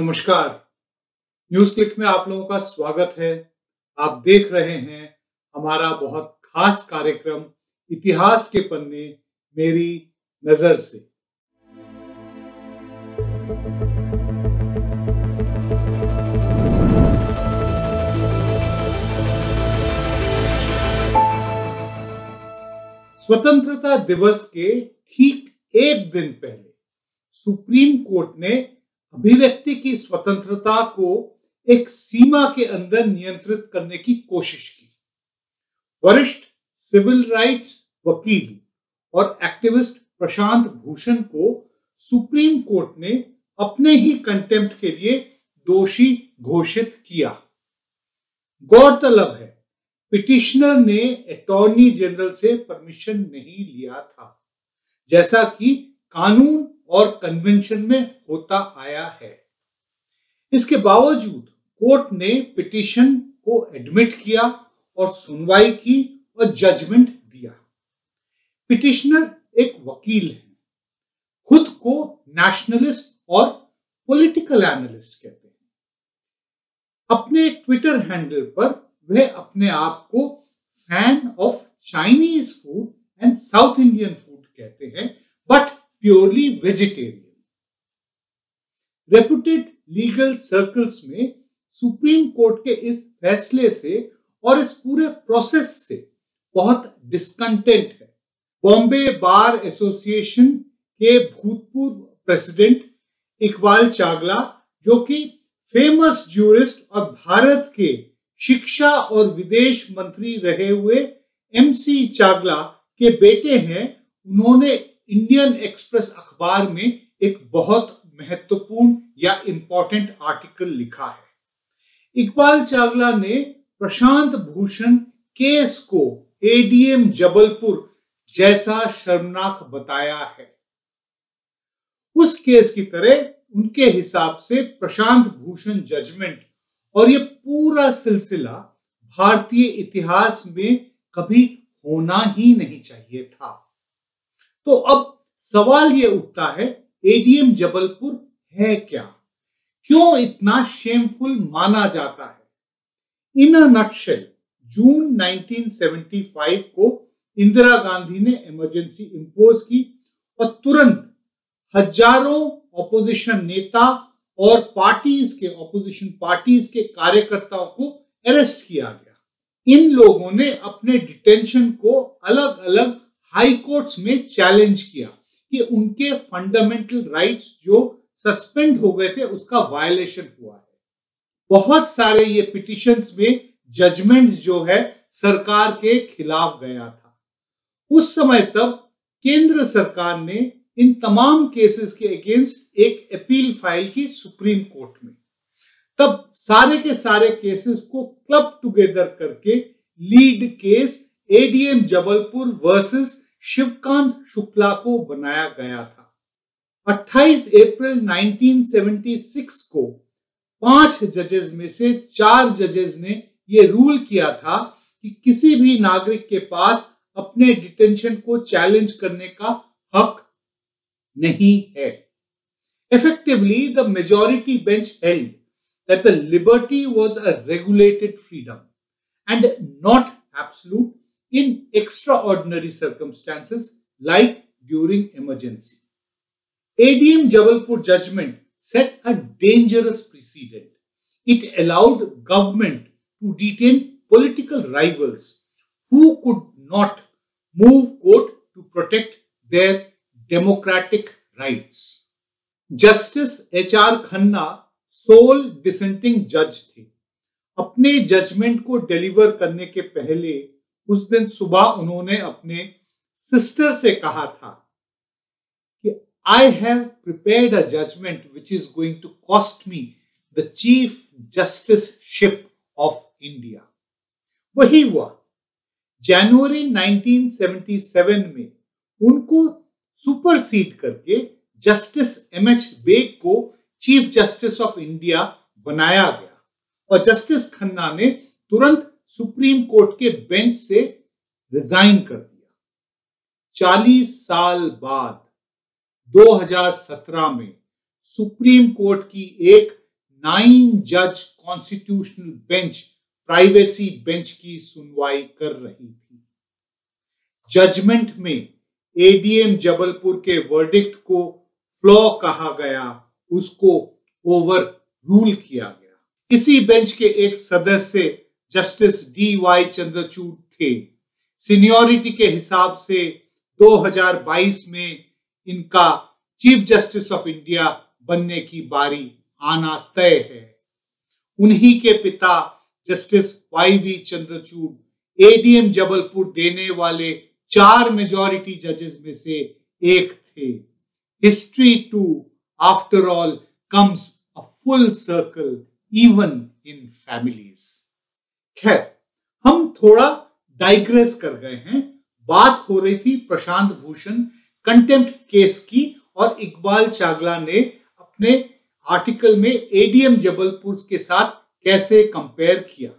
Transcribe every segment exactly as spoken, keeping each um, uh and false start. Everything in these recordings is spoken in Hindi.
नमस्कार, न्यूज़ क्लिक में आप लोगों का स्वागत है। आप देख रहे हैं हमारा बहुत खास कार्यक्रम इतिहास के पन्ने मेरी नजर से। स्वतंत्रता दिवस के ठीक एक दिन पहले सुप्रीम कोर्ट ने अभिव्यक्ति की स्वतंत्रता को एक सीमा के अंदर नियंत्रित करने की कोशिश की। वरिष्ठ सिविल राइट्स वकील और एक्टिविस्ट प्रशांत भूषण को सुप्रीम कोर्ट ने अपने ही कंटेम्प्ट के लिए दोषी घोषित किया। गौरतलब है, पिटिशनर ने अटॉर्नी जनरल से परमिशन नहीं लिया था, जैसा कि कानून और कन्वेंशन में होता आया है। इसके बावजूद कोर्ट ने पिटिशन को एडमिट किया और सुनवाई की और जजमेंट दिया। पिटिशनर एक वकील है, खुद को नेशनलिस्ट और पॉलिटिकल एनालिस्ट कहते हैं। अपने ट्विटर हैंडल पर वह अपने आप को fan of Chinese food and south Indian food कहते हैं, but purely vegetarian. Reputed legal circles में सुप्रीम कोर्ट के इस फैसले से और इस पूरे प्रोसेस से बहुत डिस्कंटेंट है। बॉम्बे बार एसोसिएशन के भूतपूर्व प्रेसिडेंट इकबाल चागला, जो कि फेमस ज्यूरिस्ट और भारत के शिक्षा और विदेश मंत्री रहे हुए एम सी चागला के बेटे हैं, उन्होंने इंडियन एक्सप्रेस अखबार में एक बहुत महत्वपूर्ण या इंपॉर्टेंट आर्टिकल लिखा है। इकबाल चागला ने प्रशांत भूषण केस को एडीएम जबलपुर जैसा शर्मनाक बताया है। उस केस की तरह उनके हिसाब से प्रशांत भूषण जजमेंट और ये पूरा सिलसिला भारतीय इतिहास में कभी होना ही नहीं चाहिए था। तो अब सवाल ये उठता है, एडीएम जबलपुर है क्या, क्यों इतना शेमफुल माना जाता है? In a nutshell, June nineteen seventy five को इंदिरा गांधी ने इमरजेंसी इंपोज की और तुरंत हजारों ऑपोजिशन नेता और पार्टीज के ऑपोजिशन पार्टीज के कार्यकर्ताओं को अरेस्ट किया गया। इन लोगों ने अपने डिटेंशन को अलग अलग हाई कोर्ट्स में चैलेंज किया कि उनके फंडामेंटल राइट्स जो सस्पेंड हो गए थे उसका वायलेशन हुआ है। बहुत सारे ये पिटिशंस में जजमेंट जो है सरकार के खिलाफ गया था। उस समय तक केंद्र सरकार ने इन तमाम केसेस के अगेंस्ट एक अपील फाइल की सुप्रीम कोर्ट में। तब सारे के सारे केसेस को क्लब टुगेदर करके lead case ADM Jabalpur versus Shivkant Shukla को बनाया गया था। अट्ठाईस अप्रैल नाइनटीन सेवेंटी सिक्स को पांच जजेस में से चार जजेस ने यह रूल किया था कि किसी भी नागरिक के पास अपने डिटेंशन को चैलेंज करने का हक नहीं है। Effectively the majority bench held that the liberty was a regulated freedom and not absolute in extraordinary circumstances like during emergency. A D M Jabalpur judgment set a dangerous precedent. It allowed government to detain political rivals who could not move court to protect their democratic rights. Justice H R Khanna sole dissenting judge थे। अपने जजमेंट को डिलीवर करने के पहले उस दिन सुबह उन्होंने अपने सिस्टर से कहा था कि I have prepared a judgment which is going to cost me the chief justiceship of India. वही हुआ। जनवरी नाइनटीन सेवेंटी सेवन में उनको सुपरसीड करके जस्टिस एम एच बेग को चीफ जस्टिस ऑफ इंडिया बनाया गया और जस्टिस खन्ना ने तुरंत सुप्रीम कोर्ट के बेंच से रिजाइन कर दिया। चालीस साल बाद दो हज़ार सत्रह में सुप्रीम कोर्ट की एक नाइन जज कॉन्स्टिट्यूशनल बेंच प्राइवेसी बेंच की सुनवाई कर रही थी। जजमेंट में एडीएम जबलपुर के वर्डिक्ट को फ्लॉ कहा गया, उसको ओवर रूल किया गया। इसी बेंच के एक सदस्य जस्टिस डी वाई चंद्रचूड थे। सीनियरिटी के हिसाब से दो हज़ार बाईस में इनका चीफ जस्टिस ऑफ इंडिया बनने की बारी आना तय है। उन्हीं के पिता justice Y V Chandrachud ADM Jabalpur देने वाले चार मेजॉरिटी जजेस में से एक थे। History too after all comes a full circle even in families. खैर, हम थोड़ा डाइग्रेस कर गए हैं। बात हो रही थी प्रशांत भूषण कंटेम्प्ट केस की, और इकबाल चागला ने अपने आर्टिकल में एडीएम जबलपुर के साथ कैसे कंपेयर किया।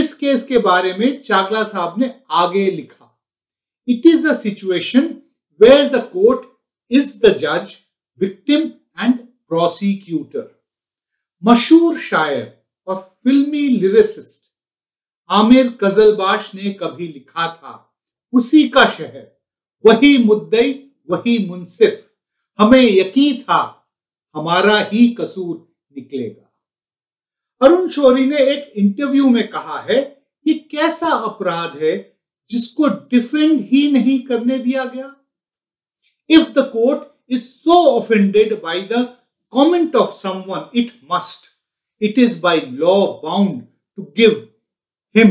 इस केस के बारे में चागला साहब ने आगे लिखा, it is a situation where the court is the जज, विक्टिम एंड प्रोसिक्यूटर। मशहूर शायर और फिल्मी लिरिसिस्ट आमिर कजलबाश ने कभी लिखा था, उसी का शहर, वही मुद्दई वही मुंसिफ, हमें यकीन था हमारा ही कसूर निकलेगा। अरुण शोरी ने एक इंटरव्यू में कहा है, ये कैसा अपराध है जिसको डिफेंड ही नहीं करने दिया गया। If the court is so offended by the comment of someone, it must, it is by law bound to give him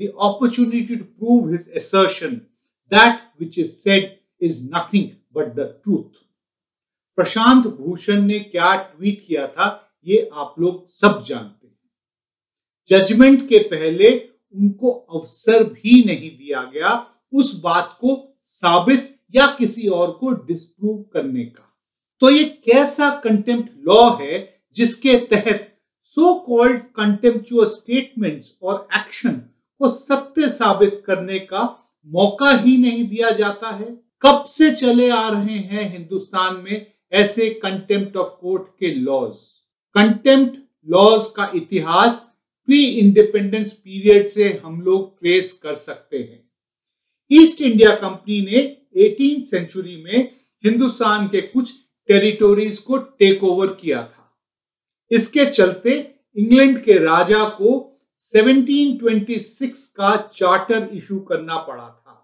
the opportunity to prove his assertion. That which is said is nothing but the truth. Prashant Bhushan ने क्या ट्वीट किया था ये आप लोग सब जानते हैं। जजमेंट के पहले उनको अवसर भी नहीं दिया गया उस बात को साबित या किसी और को डिस्प्रूव करने का। तो ये कैसा कंटेम्प्ट लॉ है जिसके तहत सो कॉल्ड कंटेम्पचुअस स्टेटमेंट्स और एक्शन को सत्य साबित करने का मौका ही नहीं दिया जाता है। कब से चले आ रहे हैं हिंदुस्तान में ऐसे कंटेम्प्ट ऑफ कोर्ट के लॉज। कंटेम्प्ट लॉज का इतिहास प्री इंडिपेंडेंस पीरियड से हम लोग ट्रेस कर सकते हैं। ईस्ट इंडिया कंपनी ने एटीन्थ सेंचुरी में हिंदुस्तान के कुछ टेरिटोरीज को टेक ओवर किया था। इसके चलते इंग्लैंड के राजा को सत्रह सौ छब्बीस का चार्टर इशू करना पड़ा था।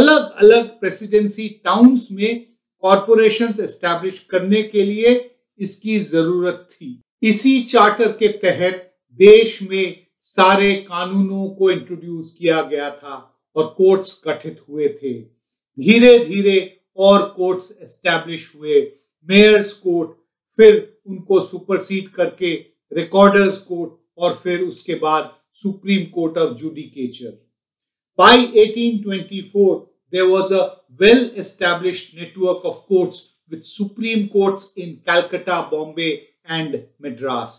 अलग अलग प्रेसिडेंसी टाउन्स में कॉरपोरेशंस एस्टैब्लिश करने के लिए इसकी जरूरत थी। इसी चार्टर के तहत देश में सारे कानूनों को इंट्रोड्यूस किया गया था और कोर्ट्स गठित हुए थे। धीरे धीरे और कोर्ट्स एस्टैब्लिश हुए, मेयर्स कोर्ट, फिर उनको सुपरसीड करके रिकॉर्डर्स कोर्ट, और फिर उसके बाद supreme court of judicature. By अठारह सौ चौबीस there was a well established network of courts with supreme courts in Calcutta, Bombay and Madras.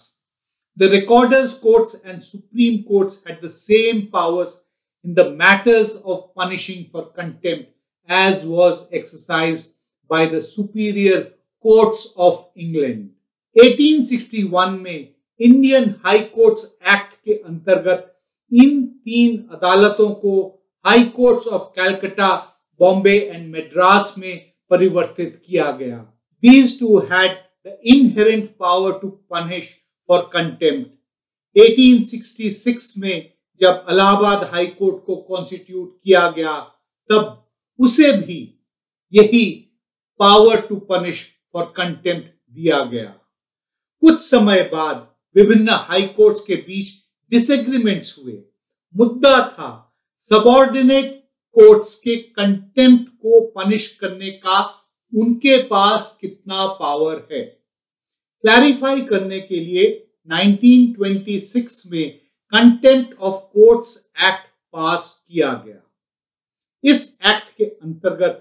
The recorders courts and supreme courts had the same powers in the matters of punishing for contempt as was exercised by the superior courts of England. अठारह सौ इकसठ में इंडियन हाई कोर्ट्स एक्ट के अंतर्गत इन तीन अदालतों को high courts of Calcutta, Bombay and Madras में परिवर्तित किया गया। These two had the inherent power to punish for contempt. अठारह सौ छियासठ में जब इलाहाबाद हाई कोर्ट को कॉन्स्टिट्यूट किया गया, तब उसे भी यही power to punish for contempt दिया गया। कुछ समय बाद विभिन्न हाई कोर्ट्स के बीच डिसएग्रीमेंट्स हुए। मुद्दा था सबऑर्डिनेट कोर्ट्स के कंटेम्प्ट को पनिश करने का उनके पास कितना पावर है। क्लैरिफाई करने के लिए उन्नीस सौ छब्बीस में contempt of courts act pass किया गया। इस एक्ट के अंतर्गत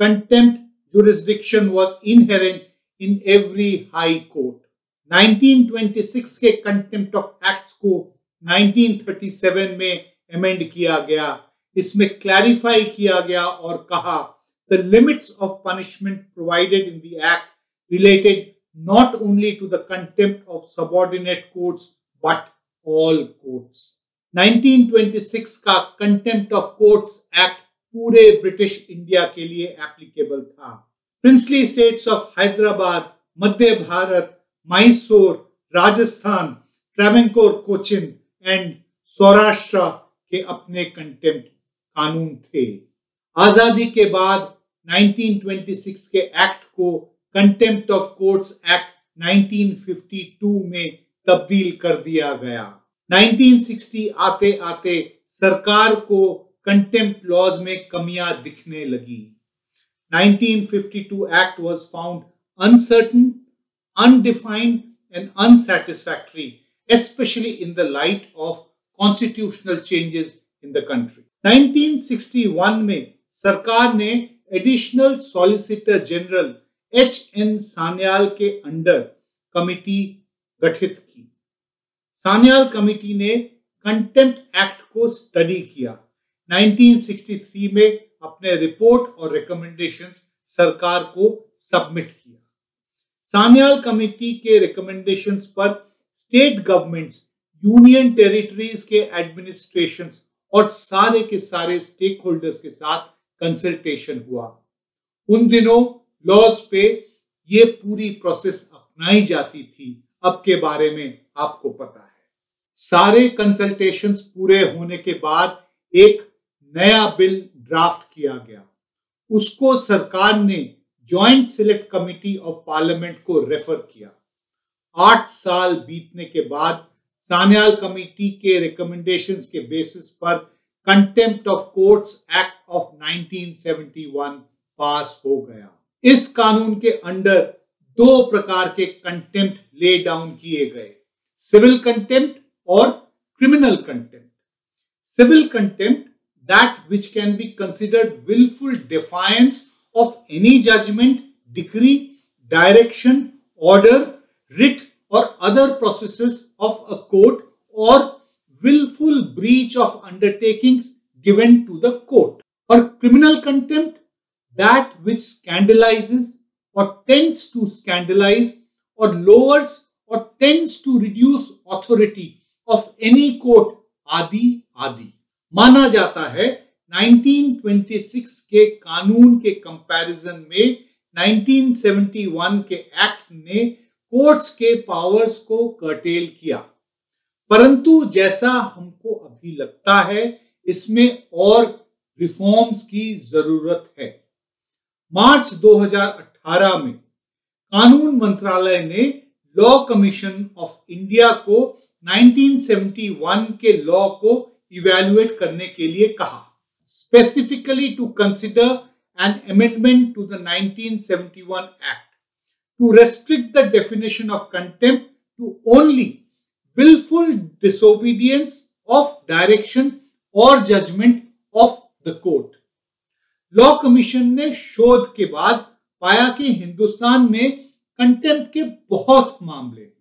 contempt jurisdiction was inherent in every high court. उन्नीस सौ छब्बीस के कंटेम्प्ट ऑफ एक्ट्स को उन्नीस सौ सैंतीस में अमेंड किया गया। इसमें क्लैरिफाई किया गया और कहा, the limits of punishment provided in the act related not only to the contempt of subordinate courts but all courts। Nineteen twenty six का कंटेम्प्ट ऑफ कोर्ट्स एक्ट पूरे ब्रिटिश इंडिया के लिए एप्लीकेबल था। Princely states of Hyderabad, Madhya Bharat, Mysore, Rajasthan, Travancore, Cochin and Saurashtra के अपने कंटेम्प्ट कानून थे। आजादी के बाद नाइनटीन ट्वेंटी सिक्स के एक्ट को contempt of courts act nineteen fifty two में तब्दील कर दिया गया। नाइनटीन सिक्सटी आते आते सरकार को कंटेम्प्ट लॉज में कमियां दिखने लगी। Nineteen fifty two act was found uncertain, undefined and unsatisfactory, especially in the light of constitutional changes in the country। Nineteen sixty one में सरकार ने additional solicitor general H N Sanyal के अंडर कमिटी गठित की। सान्याल कमिटी ने कंटेम्प्ट एक्ट को स्टडी किया। नाइनटीन सिक्सटी थ्री में अपने रिपोर्ट और रिकमेंडेशंस सरकार को सबमिट किया। सान्याल कमिटी के रिकमेंडेशंस पर स्टेट गवर्नमेंट्स, यूनियन टेरिटरीज के एडमिनिस्ट्रेशंस और सारे के सारे स्टेक होल्डर्स के साथ कंसल्टेशन हुआ। उन दिनों लॉज पे ये पूरी प्रोसेस अपनाई जाती थी, अब के बारे में आपको पता है। सारे कंसल्टेशंस पूरे होने के बाद एक नया बिल ड्राफ्ट किया गया। उसको सरकार ने joint select committee of parliament को रेफर किया। आठ साल बीतने के बाद सान्याल कमिटी के रिकमेंडेशंस के बेसिस पर contempt of courts act of nineteen seventy one pass हो गया। इस कानून के अंडर दो प्रकार के कंटेम्प्ट ले डाउन किए गए, सिविल कंटेम्प्ट और criminal contempt. Civil contempt, that which can be considered wilful defiance of any judgment, decree, direction, order, writ or other processes of a court or willful breach of undertakings given to the court। Or criminal contempt, that which scandalizes or tends to scandalize or lowers or tends to reduce authority of any court आदि आदि। माना जाता है नाइनटीन ट्वेंटी सिक्स के कानून के कंपैरिजन में नाइनटीन सेवेंटी वन के एक्ट ने कोर्ट्स के पावर्स को कर्टेल किया, परंतु जैसा हमको अभी लगता है इसमें और रिफॉर्म्स की जरूरत है। मार्च दो हज़ार अठारह में कानून मंत्रालय ने लॉ कमीशन ऑफ इंडिया को नाइनटीन सेवेंटी वन के लॉ को इवैल्यूएट करने के लिए कहा, specifically to consider an amendment to the nineteen seventy one act to restrict the definition of contempt to only willful disobedience of direction or judgment of the court। Law commission ने शोध के बाद पाया कि हिंदुस्तान में कंटेम्प्ट के बहुत मामले हैं।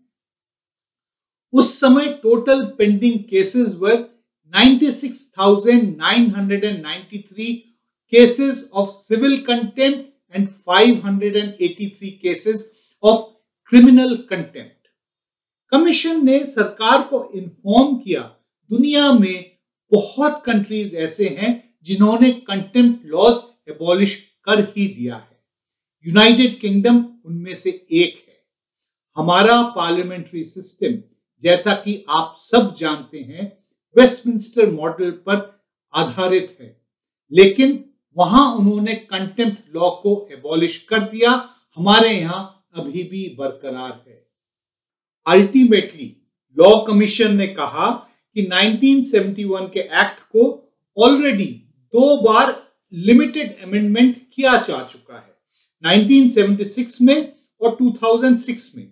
उस समय total pending cases were ninety six thousand nine hundred ninety three cases of civil contempt and five hundred eighty three cases of criminal contempt. Commission ने सरकार को इन्फॉर्म किया, दुनिया में बहुत कंट्रीज ऐसे हैं जिन्होंने कंटेम्प्ट लॉज एबॉलिश कर ही दिया है। यूनाइटेड किंगडम उनमें से एक है। हमारा पार्लियामेंट्री सिस्टम, जैसा कि आप सब जानते हैं, वेस्टमिंस्टर मॉडल पर आधारित है, लेकिन वहां उन्होंने कंटेम्प्ट लॉ को एबॉलिश कर दिया। हमारे यहां अभी भी बरकरार है। अल्टीमेटली लॉ कमीशन ने कहा कि नाइनटीन सेवेंटी वन के एक्ट को ऑलरेडी दो बार लिमिटेड अमेंडमेंट किया जा चुका है, नाइनटीन सेवेंटी सिक्स में और टू थाउज़ेंड सिक्स में,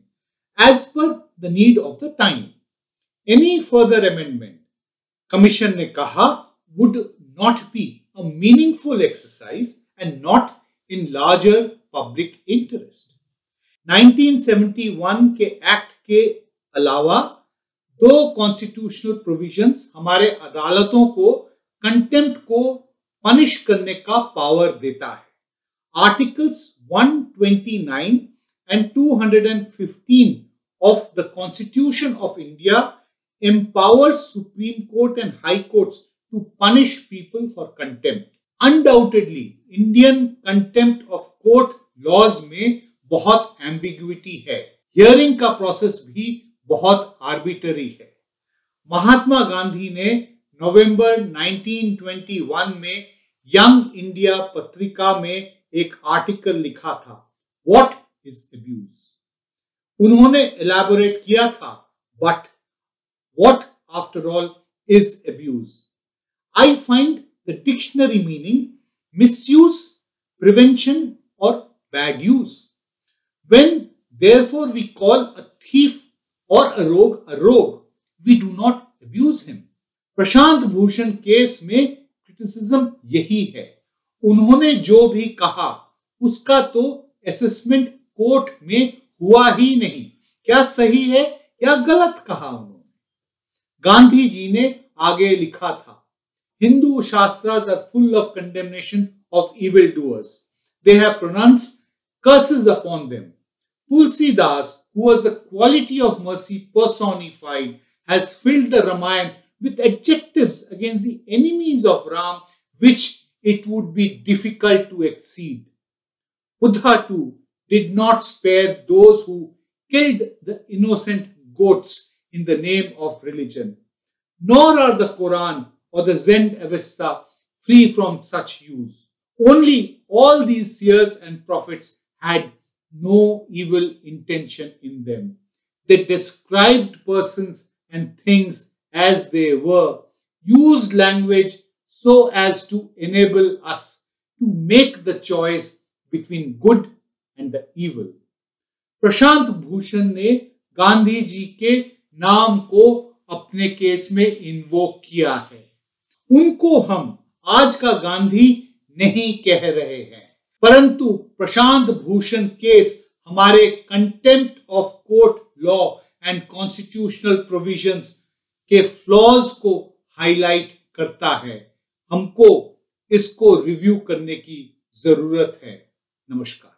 as per the need of the time. Any further amendment, commission ने कहा, would not be a meaningful exercise and not in larger public interest। Nineteen seventy one के एक्ट के अलावा दो कॉन्स्टिट्यूशनल प्रोविजंस हमारे अदालतों को कंटेम्प्ट को पनिश करने का पावर देता है। Articles one twenty nine and two hundred fifteen of the Constitution of India empowers Supreme Court and High Courts to punish people for contempt. Undoubtedly, Indian contempt of court laws में बहुत ambiguity है. Hearing का process भी बहुत arbitrary है. महात्मा गांधी ने नवंबर nineteen twenty-one में यंग इंडिया पत्रिका में एक आर्टिकल लिखा था, व्हाट इज अब्यूज. उन्होंने एलैबोरेट किया था, but what after all is abuse. I find the dictionary meaning misuse, prevention और bad use. When therefore we call a thief और a rogue a rogue, we do not abuse him. Prashant Bhushan case में क्रिटिसिज्म यही है. उन्होंने जो भी कहा उसका तो असेसमेंट कोर्ट में हुआ ही नहीं, क्या सही है या गलत कहा उन्होंने. गांधी जी ने आगे लिखा था, Hindu shastras are full of condemnation of evil doers, they have pronounced curses upon them. Tulsidas, who was the quality of mercy personified, has filled the Ramayana with adjectives against the enemies of Ram, which it would be difficult to exceed. Buddha too did not spare those who killed the innocent goats in the name of religion. Nor are the Quran or the Zen Avesta free from such use. Only all these seers and prophets had no evil intention in them. They described persons and things as they were, used language so as to enable us to make the choice between good and the evil. Prashant Bhushan ने गांधी जी के नाम को अपने केस में इन्वोक किया है. उनको हम आज का गांधी नहीं कह रहे हैं, परंतु प्रशांत भूषण केस हमारे contempt of court law and constitutional provisions के फ्लॉज को हाईलाइट करता है. हमको इसको रिव्यू करने की जरूरत है. नमस्कार.